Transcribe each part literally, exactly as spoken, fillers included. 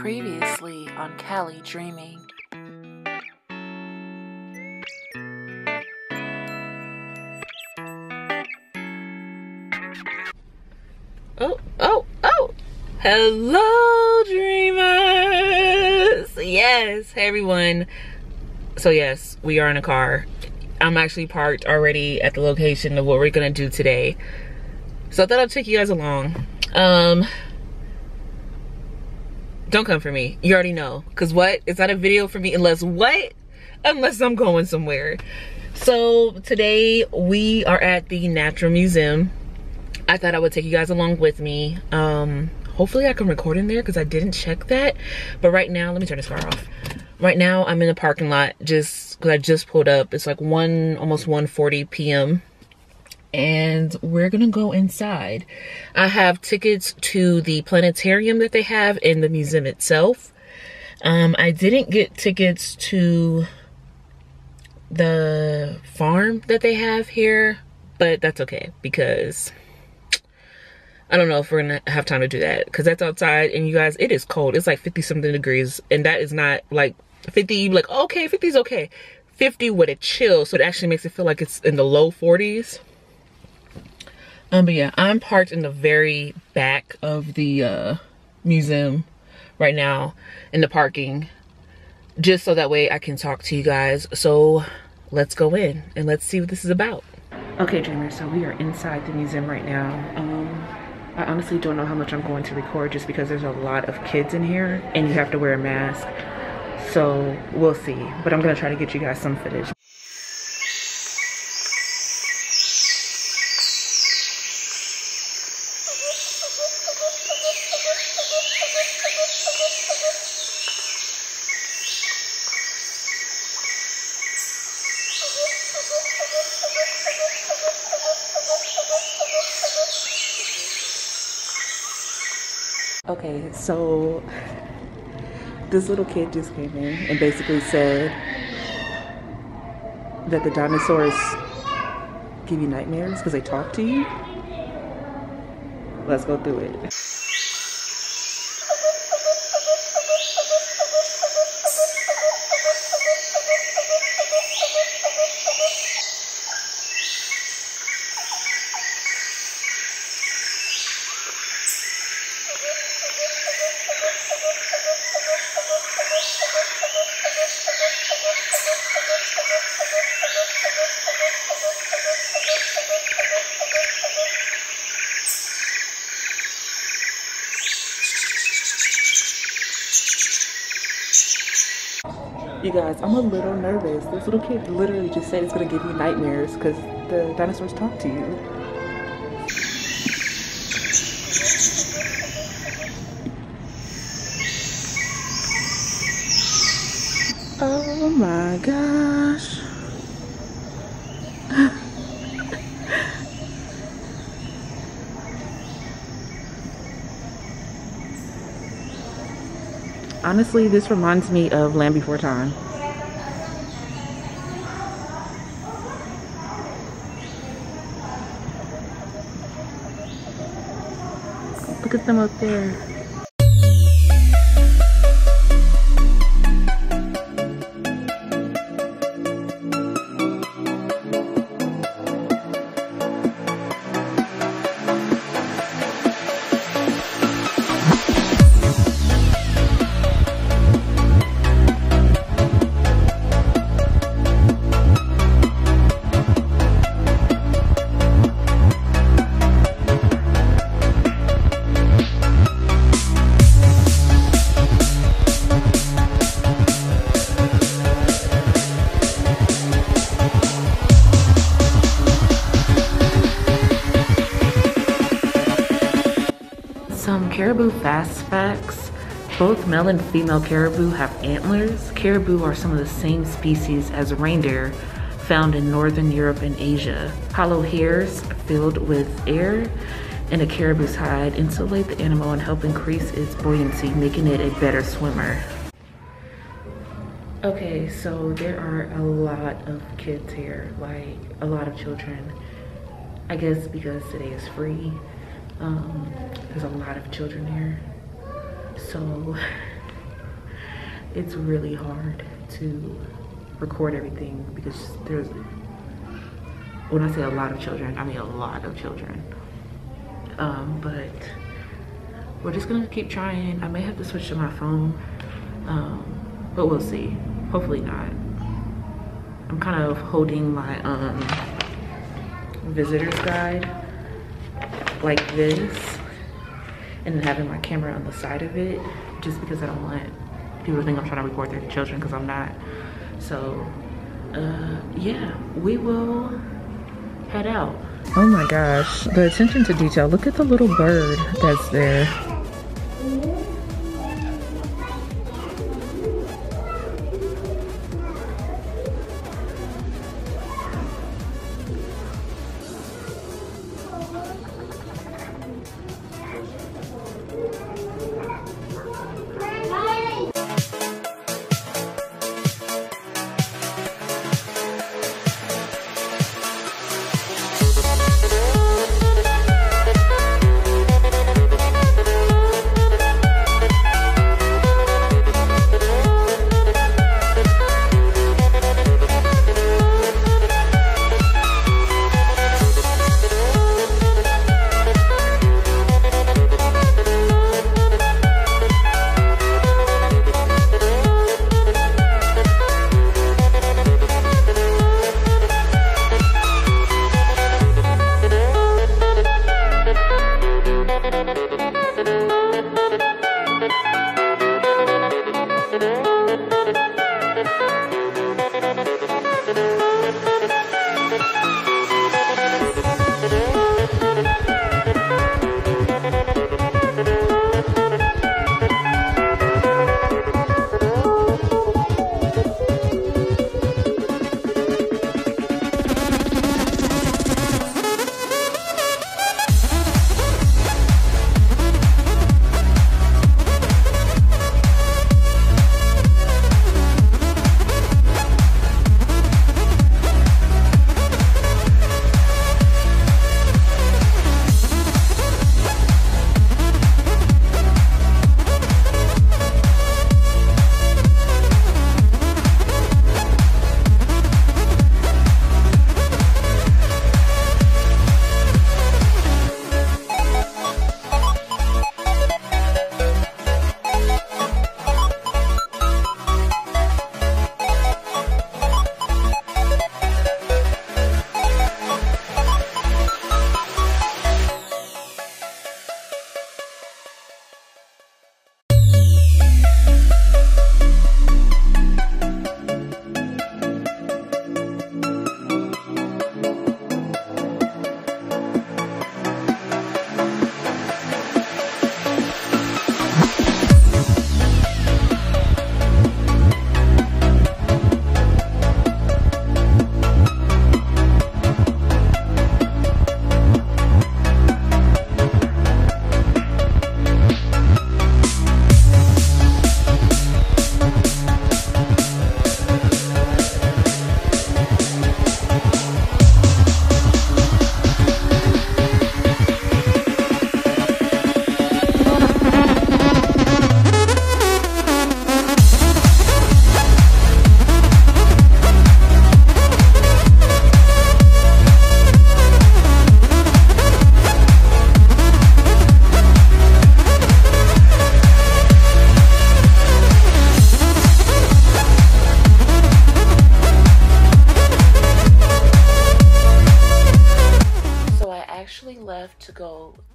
Previously on Cali Dreaming. Oh, oh, oh! Hello, dreamers! Yes, hey everyone. So yes, we are in a car. I'm actually parked already at the location of what we're gonna do today. So I thought I'd take you guys along. Um... Don't come for me. You already know. Cause what? It's not a video for me unless what? Unless I'm going somewhere. So today we are at the Natural Museum. I thought I would take you guys along with me. Um, hopefully I can record in there cause I didn't check that. But right now, let me turn this car off. Right now I'm in the parking lot just cause I just pulled up. It's like one, almost one forty p m and we're gonna go inside. I have tickets to the planetarium that they have in the museum itself. Um, I didn't get tickets to the farm that they have here, but that's okay because I don't know if we're gonna have time to do that because that's outside and you guys, it is cold. It's like fifty something degrees and that is not like fifty, like okay, fifty is okay. fifty with a chill, so it actually makes it feel like it's in the low forties. Um, but yeah, I'm parked in the very back of the uh, museum right now in the parking, just so that way I can talk to you guys. So let's go in and let's see what this is about. Okay, dreamers, so we are inside the museum right now. Um, I honestly don't know how much I'm going to record just because there's a lot of kids in here and you have to wear a mask. So we'll see, but I'm gonna try to get you guys some footage. Okay, so this little kid just came in and basically said that the dinosaurs give you nightmares because they talk to you. Let's go through it. You guys, I'm a little nervous. This little kid literally just said it's gonna give you nightmares because the dinosaurs talk to you. Oh my gosh. Honestly, this reminds me of Land Before Time. Look at them up there. Caribou fast facts. Both male and female caribou have antlers. Caribou are some of the same species as reindeer found in northern Europe and Asia. Hollow hairs filled with air in a caribou's hide insulate the animal and help increase its buoyancy, making it a better swimmer. Okay, so there are a lot of kids here, like a lot of children. I guess because today is free. Um, there's a lot of children here, so it's really hard to record everything because there's, when I say a lot of children, I mean a lot of children. Um, but we're just gonna keep trying. I may have to switch to my phone, um, but we'll see. Hopefully not. I'm kind of holding my um, visitor's guide like this and then having my camera on the side of it just because I don't want people to think I'm trying to record their children, because I'm not. So uh, yeah, we will head out. Oh my gosh, the attention to detail. Look at the little bird that's there.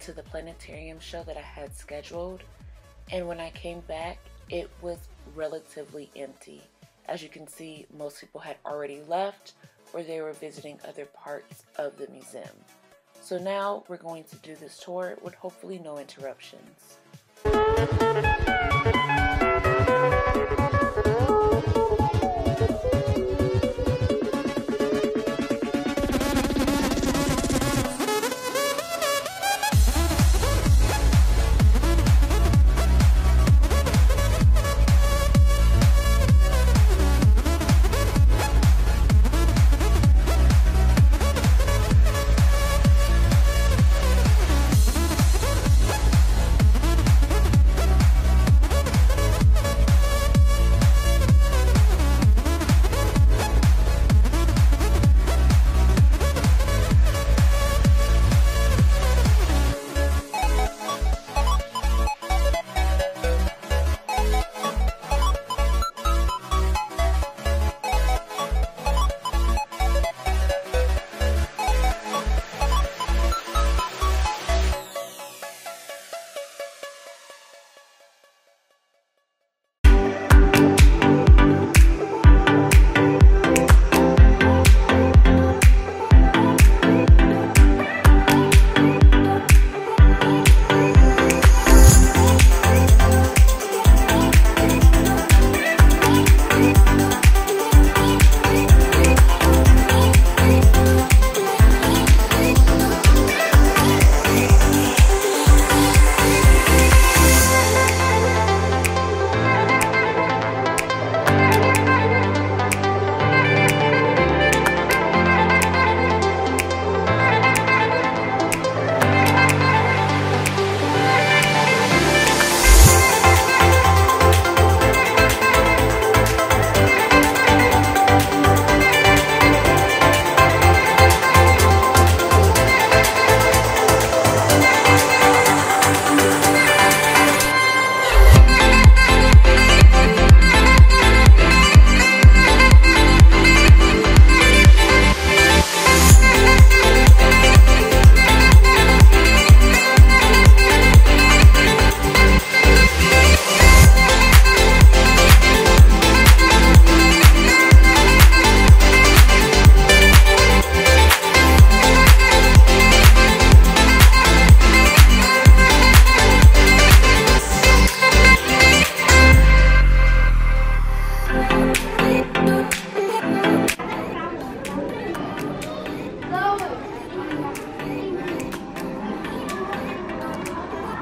To the planetarium show that I had scheduled, and when I came back it was relatively empty. As you can see, most people had already left or they were visiting other parts of the museum. So now we're going to do this tour with hopefully no interruptions.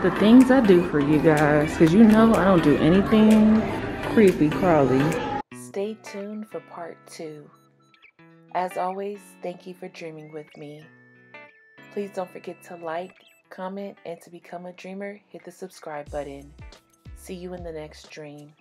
the things I do for you guys, because you know I don't do anything creepy crawly. Stay tuned for part two. As always, thank you for dreaming with me. Please don't forget to like, comment, and to become a dreamer, hit the subscribe button. See you in the next dream.